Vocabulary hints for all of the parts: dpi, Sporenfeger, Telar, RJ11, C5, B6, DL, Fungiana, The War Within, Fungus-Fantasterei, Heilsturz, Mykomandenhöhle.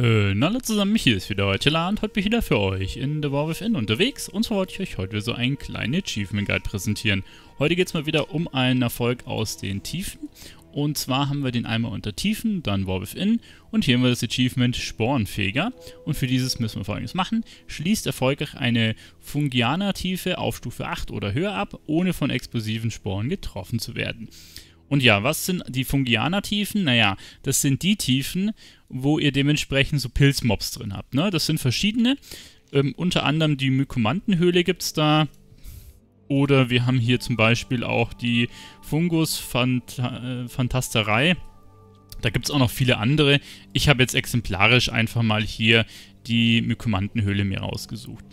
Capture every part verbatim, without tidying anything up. Äh, na hallo zusammen, Michi ist wieder, Telar, und heute bin ich wieder für euch in The War Within unterwegs, und zwar wollte ich euch heute wieder so einen kleinen Achievement Guide präsentieren. Heute geht es mal wieder um einen Erfolg aus den Tiefen, und zwar haben wir den einmal unter Tiefen, dann War Within, und hier haben wir das Achievement Sporenfeger, und für dieses müssen wir Folgendes machen: Schließt erfolgreich eine Fungiana Tiefe auf Stufe acht oder höher ab, ohne von explosiven Sporen getroffen zu werden. Und ja, was sind die Fungiana-Tiefen? Naja, das sind die Tiefen, wo ihr dementsprechend so Pilzmobs drin habt, ne? Das sind verschiedene, ähm, unter anderem die Mykomandenhöhle gibt es da, oder wir haben hier zum Beispiel auch die Fungus-Fantasterei. Da gibt es auch noch viele andere. Ich habe jetzt exemplarisch einfach mal hier die Mykomandenhöhle mir rausgesucht.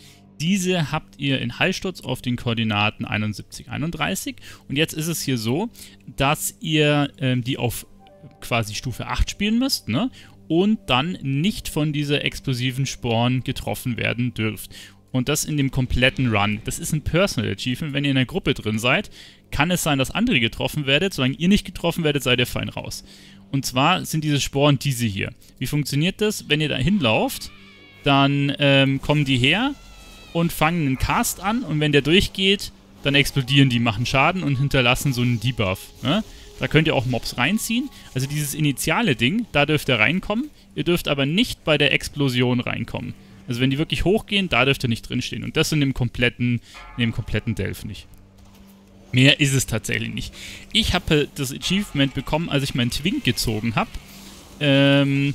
Diese habt ihr in Heilsturz auf den Koordinaten einundsiebzig, einunddreißig, und jetzt ist es hier so, dass ihr ähm, die auf quasi Stufe acht spielen müsst, ne? Und dann nicht von dieser explosiven Sporen getroffen werden dürft. Und das in dem kompletten Run. Das ist ein Personal Achievement. Wenn ihr in der Gruppe drin seid, kann es sein, dass andere getroffen werdet. Solange ihr nicht getroffen werdet, seid ihr fein raus. Und zwar sind diese Sporen diese hier. Wie funktioniert das? Wenn ihr da hinlauft, dann ähm, kommen die her und fangen einen Cast an, und wenn der durchgeht, dann explodieren die, machen Schaden und hinterlassen so einen Debuff, ne? Da könnt ihr auch Mobs reinziehen. Also dieses initiale Ding, da dürft ihr reinkommen. Ihr dürft aber nicht bei der Explosion reinkommen. Also wenn die wirklich hochgehen, da dürft ihr nicht drinstehen. Und das in dem kompletten, in dem kompletten Delph nicht. Mehr ist es tatsächlich nicht. Ich habe das Achievement bekommen, als ich meinen Twink gezogen habe. Ähm...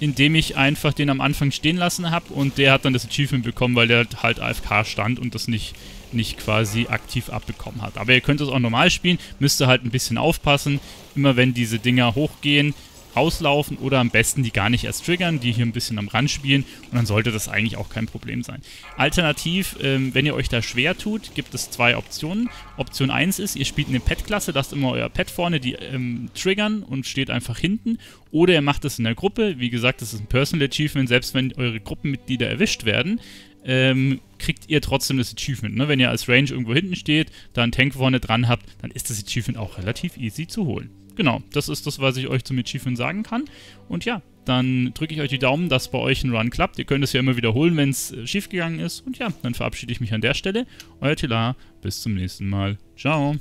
indem ich einfach den am Anfang stehen lassen habe, und der hat dann das Achievement bekommen, weil der halt A F K stand und das nicht, nicht quasi aktiv abbekommen hat. Aber ihr könnt es auch normal spielen, müsst ihr halt ein bisschen aufpassen, immer wenn diese Dinger hochgehen, rauslaufen oder am besten die gar nicht erst triggern, die hier ein bisschen am Rand spielen, und dann sollte das eigentlich auch kein Problem sein. Alternativ, ähm, wenn ihr euch da schwer tut, gibt es zwei Optionen. Option eins ist, ihr spielt eine Pet-Klasse, lasst immer euer Pet vorne, die ähm, triggern, und steht einfach hinten, oder ihr macht das in der Gruppe. Wie gesagt, das ist ein Personal Achievement, selbst wenn eure Gruppenmitglieder erwischt werden, ähm, kriegt ihr trotzdem das Achievement, ne? Wenn ihr als Range irgendwo hinten steht, da einen Tank vorne dran habt, dann ist das Achievement auch relativ easy zu holen. Genau, das ist das, was ich euch zum Achievement sagen kann. Und ja, dann drücke ich euch die Daumen, dass bei euch ein Run klappt. Ihr könnt es ja immer wiederholen, wenn es äh, schief gegangen ist. Und ja, dann verabschiede ich mich an der Stelle. Euer Telar, bis zum nächsten Mal. Ciao.